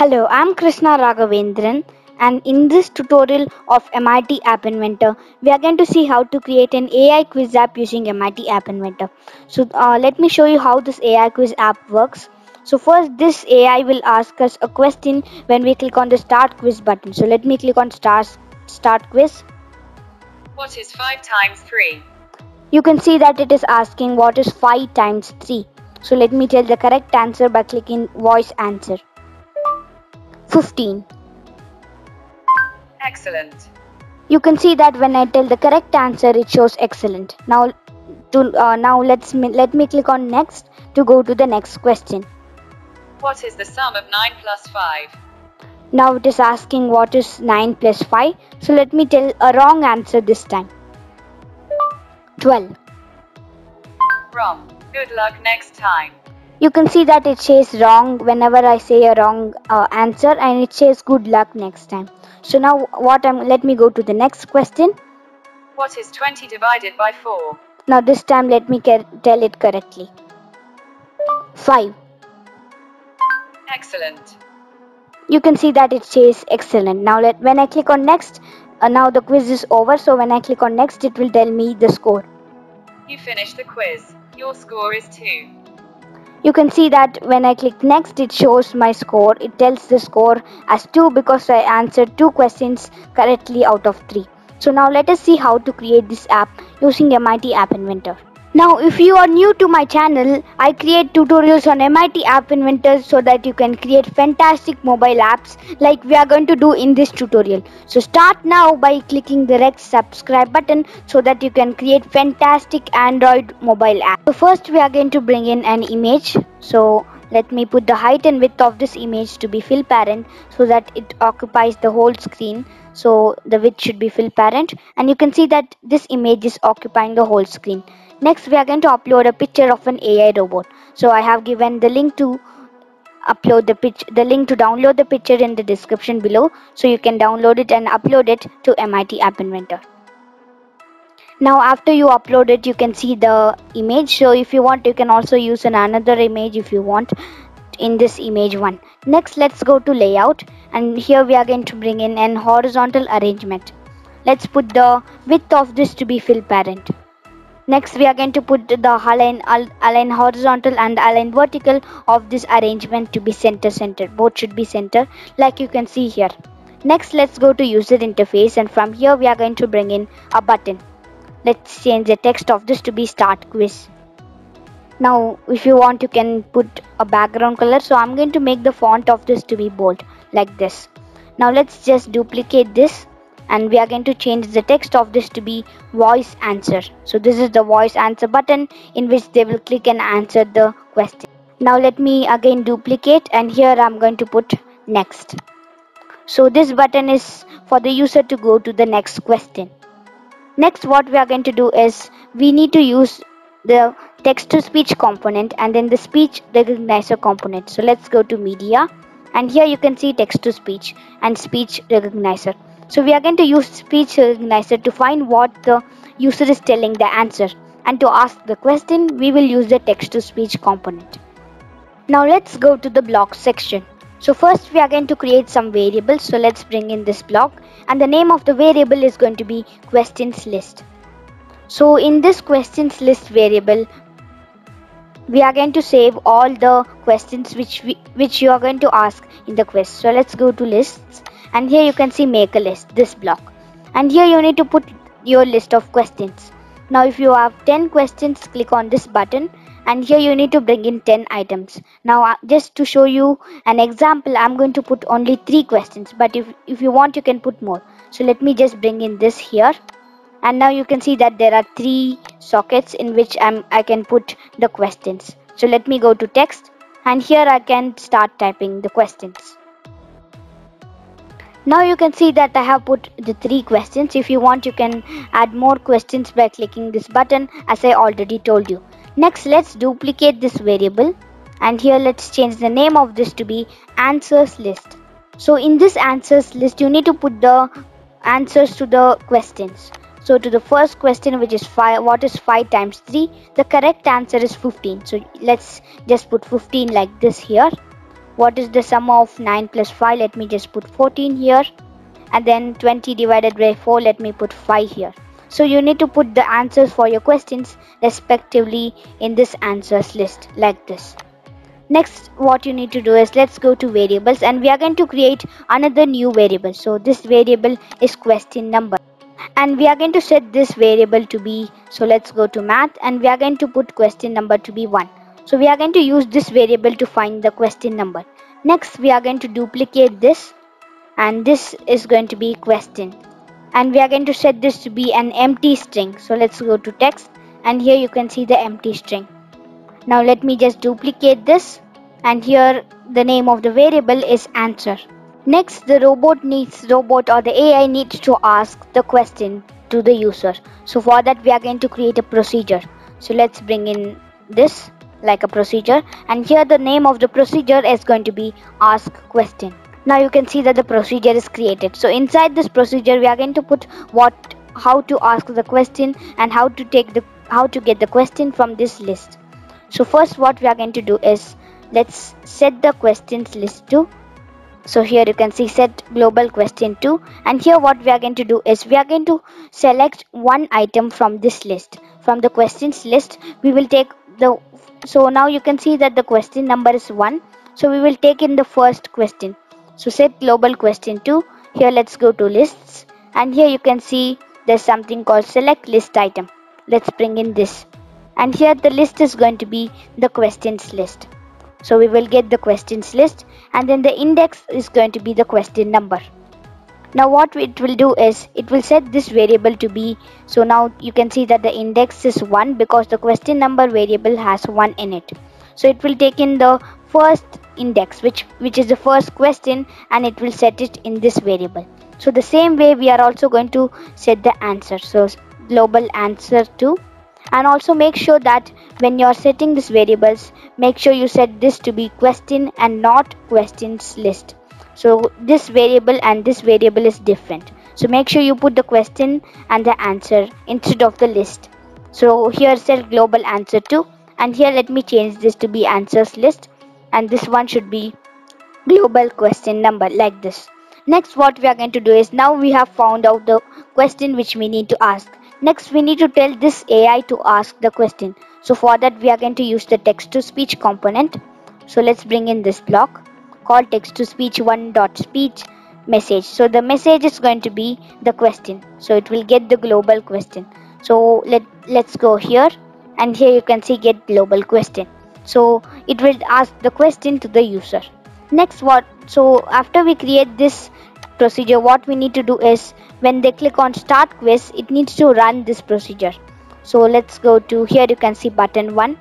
Hello, I'm Krishna Raghavendran, and in this tutorial of MIT App Inventor, we are going to see how to create an AI quiz app using MIT App Inventor. So let me show you how this AI quiz app works. So first, this AI will ask us a question when we click on the Start Quiz button. So let me click on Start Quiz. What is 5 times 3? You can see that it is asking what is 5 times 3. So let me tell the correct answer by clicking Voice Answer. 15. Excellent. You can see that when I tell the correct answer, it shows excellent. Now, let me click on Next to go to the next question. What is the sum of 9 plus 5? Now it is asking what is 9 plus 5. So let me tell a wrong answer this time. 12. Wrong. Good luck next time. You can see that it says wrong whenever I say a wrong answer, and it says good luck next time. So now let me go to the next question. What is 20 divided by 4? Now this time let me tell it correctly. 5. Excellent. You can see that it says excellent. Now when I click on next, now the quiz is over. So when I click on next, it will tell me the score. You finished the quiz. Your score is 2. You can see that when I click next, it shows my score. It tells the score as 2 because I answered 2 questions correctly out of 3. So now let us see how to create this app using MIT App Inventor. Now if you are new to my channel, I create tutorials on MIT App Inventor so that you can create fantastic mobile apps like we are going to do in this tutorial. So start now by clicking the red subscribe button so that you can create fantastic Android mobile app. So first we are going to bring in an image. So let me put the height and width of this image to be fill parent so that it occupies the whole screen. So the width should be fill parent, and you can see that this image is occupying the whole screen. Next, we are going to upload a picture of an AI robot. So I have given the link to upload the picture, the link to download the picture in the description below, so you can download it and upload it to MIT App Inventor. Now, after you upload it, you can see the image. So if you want, you can also use another image if you want in this image one. Next, let's go to layout, and here we are going to bring in an horizontal arrangement. Let's put the width of this to be fill parent. Next, we are going to put the align horizontal and align vertical of this arrangement to be center. Both should be center, like you can see here. Next, let's go to user interface, and from here we are going to bring in a button. Let's change the text of this to be Start Quiz. Now, if you want, you can put a background color. So I'm going to make the font of this to be bold, like this. Now let's just duplicate this. And we are going to change the text of this to be Voice Answer. So this is the Voice Answer button in which they will click and answer the question. Now let me again duplicate, and here I'm going to put Next. So this button is for the user to go to the next question. Next, what we are going to do is we need to use the Text to Speech component and then the Speech Recognizer component. So let's go to Media, and here you can see Text to Speech and Speech Recognizer. So we are going to use Speech Recognizer to find what the user is telling the answer, and to ask the question we will use the Text to Speech component. Now let's go to the block section. So first we are going to create some variables. So let's bring in this block, and the name of the variable is going to be questions list. So in this questions list variable, we are going to save all the questions which you are going to ask in the quiz. So let's go to lists, and here you can see make a list, this block, and here you need to put your list of questions. Now if you have 10 questions, click on this button, and here you need to bring in 10 items. Now just to show you an example, I'm going to put only 3 questions, but if you want, you can put more. So let me just bring in this here. And now you can see that there are 3 sockets in which I can put the questions. So let me go to text, and here I can start typing the questions. Now you can see that I have put the 3 questions. If you want, you can add more questions by clicking this button, as I already told you. Next, let's duplicate this variable, and here let's change the name of this to be answers list. So in this answers list, you need to put the answers to the questions. So to the first question, which is what is 5 times 3, the correct answer is 15. So let's just put 15 like this here. what is the sum of 9 plus 5? Let me just put 14 here, and then 20 divided by 4, let me put 5 here. So you need to put the answers for your questions respectively in this answers list like this. Next, what you need to do is, let's go to variables, and we are going to create another new variable. So this variable is question number, and we are going to set this variable to be, so let's go to math, and we are going to put question number to be 1. So we are going to use this variable to find the question number. Next, we are going to duplicate this, and this is going to be question, and we are going to set this to be an empty string. So let's go to text, and here you can see the empty string. Now let me just duplicate this, and here the name of the variable is answer. Next, the AI needs to ask the question to the user. So for that we are going to create a procedure. So let's bring in this like a procedure, and here the name of the procedure is going to be ask question. Now you can see that the procedure is created. So inside this procedure we are going to put how to ask the question and how to get the question from this list. So first what we are going to do is, let's set the questions list to, so here you can see set global question to, and here what we are going to do is we are going to select one item from this list. From the questions list we will take the, so now you can see that the question number is 1, so we will take in the first question. So set global question to, here let's go to lists, and here you can see there's something called select list item. Let's bring in this, and here the list is going to be the questions list. So we will get the questions list, and then the index is going to be the question number. Now what it will do is, it will set this variable to be, so now you can see that the index is 1 because the question number variable has 1 in it. So it will take in the first index which is the first question, and it will set it in this variable. So the same way we are also going to set the answer, so global answer to. And also make sure that when you are setting these variables, make sure you set this to be question and not questions list. So this variable and this variable is different. So make sure you put the question and the answer instead of the list. So here set global answer to, and here let me change this to be answers list, and this one should be global question number like this. Next what we are going to do is, now we have found out the question which we need to ask. Next, we need to tell this AI to ask the question. So for that, we are going to use the text to speech component. So let's bring in this block called text to speech 1.speech message. So the message is going to be the question. So it will get the global question. So let's go here, and here you can see get global question. So it will ask the question to the user. Next, so after we create this procedure, what we need to do is, when they click on start quiz, it needs to run this procedure. So let's go to, here you can see button 1,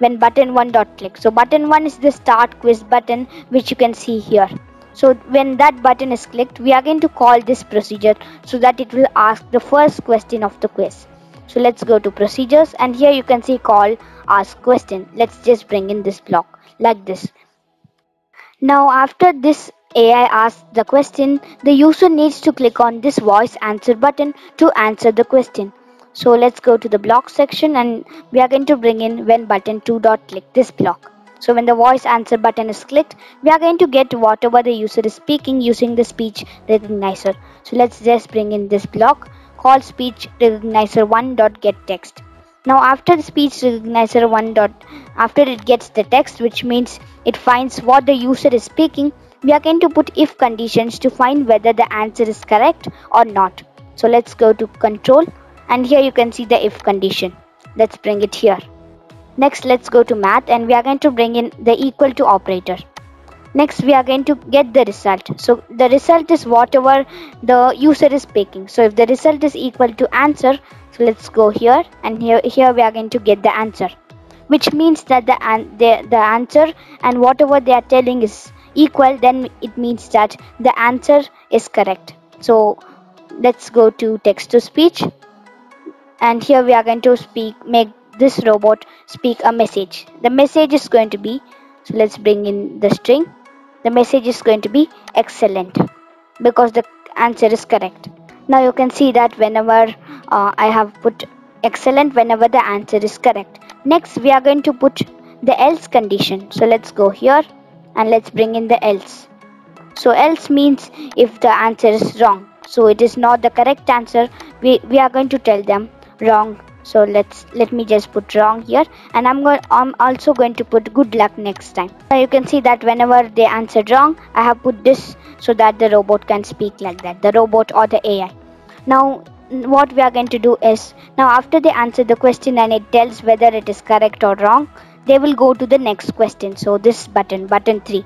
when button 1 dot click. So button 1 is the start quiz button which you can see here. So when that button is clicked, we are going to call this procedure so that it will ask the first question of the quiz. So let's go to procedures, and here you can see call ask question. Let's just bring in this block like this. Now after this AI asks the question, the user needs to click on this voice answer button to answer the question. So let's go to the block section, and we are going to bring in when button 2 dot click, this block. So when the voice answer button is clicked, we are going to get whatever the user is speaking using the speech recognizer. So let's just bring in this block called speech recognizer 1 dot get text. Now after the speech recognizer 1 dot, after it gets the text, which means it finds what the user is speaking, we are going to put if conditions to find whether the answer is correct or not. So let's go to control, and here you can see the if condition. Let's bring it here. Next, let's go to math, and we are going to bring in the equal to operator. Next, we are going to get the result. So the result is whatever the user is picking. So if the result is equal to answer, so let's go here, and here we are going to get the answer, which means that the answer and whatever they are telling is equal, then it means that the answer is correct. So let's go to text to speech, and here we are going to make this robot speak a message. The message is going to be, so let's bring in the string, the message is going to be excellent because the answer is correct. Now you can see that whenever I have put excellent, whenever the answer is correct. Next we are going to put the else condition. So let's go here, and let's bring in the else. So else means if the answer is wrong, so it is not the correct answer, we are going to tell them wrong. So let me just put wrong here, and I'm also going to put good luck next time. Now you can see that whenever they answered wrong, I have put this so that the robot can speak like that, the robot or the AI. Now what we are going to do is, now after they answer the question and it tells whether it is correct or wrong, they will go to the next question. So this button 3.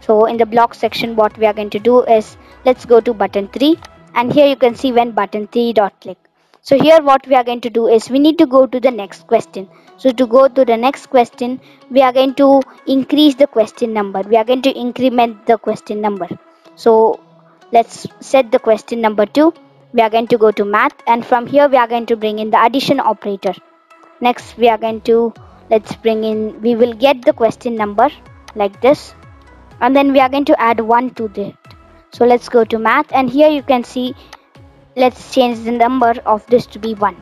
So in the block section, what we are going to do is, let's go to button 3, and here you can see when button3.click. So here what we are going to do is, we need to go to the next question. So to go to the next question, we are going to increase the question number. We are going to increment the question number. So let's set the question number 2. We are going to go to math, and from here we are going to bring in the addition operator. Next we are going to, we will get the question number like this, and then we are going to add 1 to it. So let's go to math, and here you can see, let's change the number of this to be 1.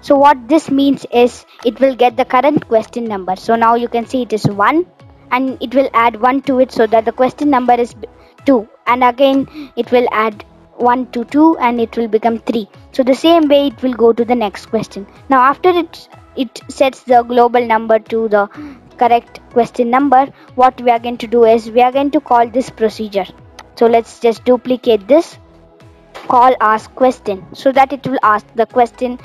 So what this means is, it will get the current question number. So now you can see it is 1, and it will add 1 to it so that the question number is 2, and again it will add 1 to 2 and it will become 3. So the same way it will go to the next question. Now after it sets the global number to the correct question number, what we are going to do is, we are going to call this procedure. So let's just duplicate this, call ask question, so that it will ask the question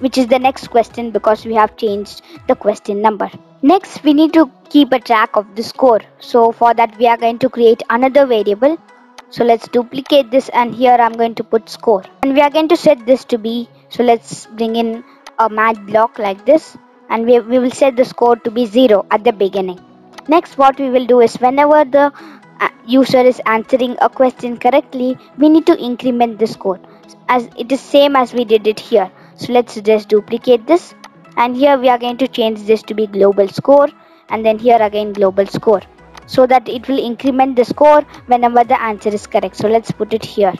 which is the next question, because we have changed the question number. Next we need to keep a track of the score. So for that we are going to create another variable. So let's duplicate this, and here I'm going to put score, and we are going to set this to be, so let's bring in a math block like this, and we will set the score to be 0 at the beginning. Next what we will do is, whenever the user is answering a question correctly, we need to increment the score, as it is same as we did it here. So let's just duplicate this, and here we are going to change this to be global score, and then here again global score, so that it will increment the score whenever the answer is correct. So let's put it here.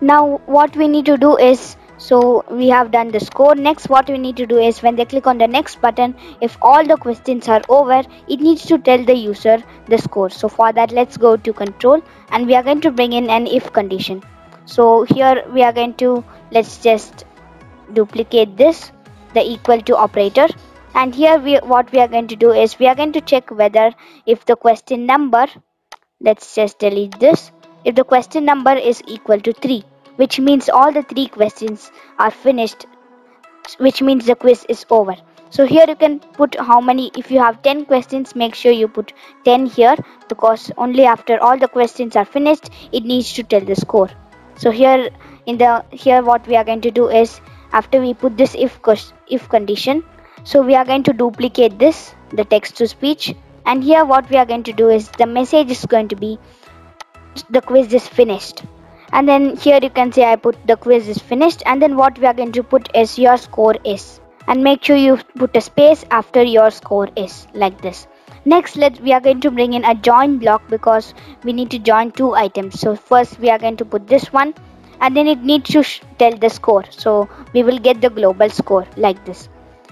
Now what we need to do is, so we have done the score. Next what we need to do is, when they click on the next button, if all the questions are over, it needs to tell the user the score. So for that, let's go to control, and we are going to bring in an if condition. So here we are going to, let's just duplicate this, the equal to operator, and here what we are going to do is, we are going to check whether if the question number, let's just delete this, if the question number is equal to 3, which means all the 3 questions are finished, which means the quiz is over. So here you can put how many, if you have 10 questions, make sure you put 10 here, because only after all the questions are finished, it needs to tell the score. So here what we are going to do is, after we put this if condition, so we are going to duplicate this, the text to speech, and here what we are going to do is, the message is going to be, the quiz is finished. And then here you can see I put the quiz is finished, and then what we are going to put is your score is, and make sure you put a space after your score is like this. Next we are going to bring in a join block, because we need to join 2 items. So first we are going to put this one, and then it needs to tell the score. So we will get the global score like this.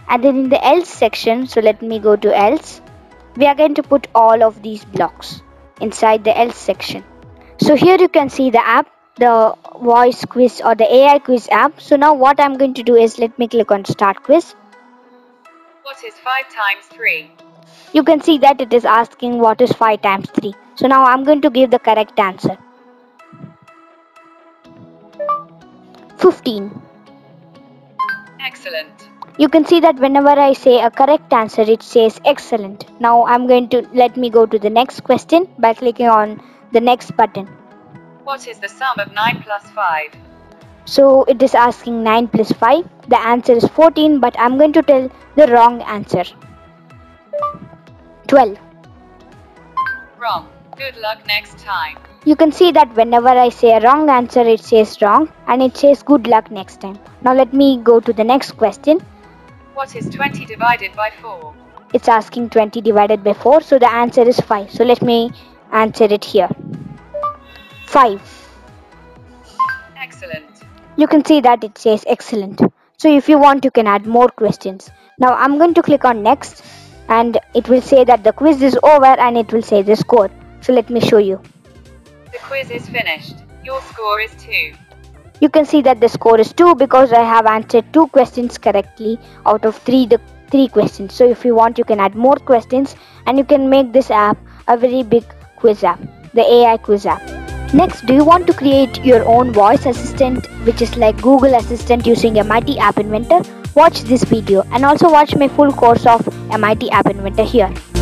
And then in the else section, so let me go to else, we are going to put all of these blocks inside the else section. So here you can see the app, the voice quiz or the AI quiz app. So now what I'm going to do is, let me click on start quiz. What is 5 times 3? You can see that it is asking what is 5 times 3. So now I'm going to give the correct answer. 15. Excellent. You can see that whenever I say a correct answer, it says excellent. Now I'm going to, let me go to the next question by clicking on the next button. What is the sum of 9 plus 5? So it is asking 9 plus 5. The answer is 14, but I'm going to tell the wrong answer. 12. Wrong. Good luck next time. You can see that whenever I say a wrong answer, it says wrong, and it says good luck next time. Now let me go to the next question. What is 20 divided by 4? It's asking 20 divided by 4, so the answer is 5. So let me answer it here. 5. Excellent. You can see that it says excellent. So if you want, you can add more questions. Now I'm going to click on next, and it will say that the quiz is over and it will say the score. So let me show you. The quiz is finished. Your score is 2. You can see that the score is 2 because I have answered 2 questions correctly out of 3 questions. So if you want, you can add more questions and you can make this app a very big quiz app, the AI quiz app. Next, do you want to create your own voice assistant, which is like Google Assistant, using MIT App Inventor? Watch this video and also watch my full course of MIT App Inventor here.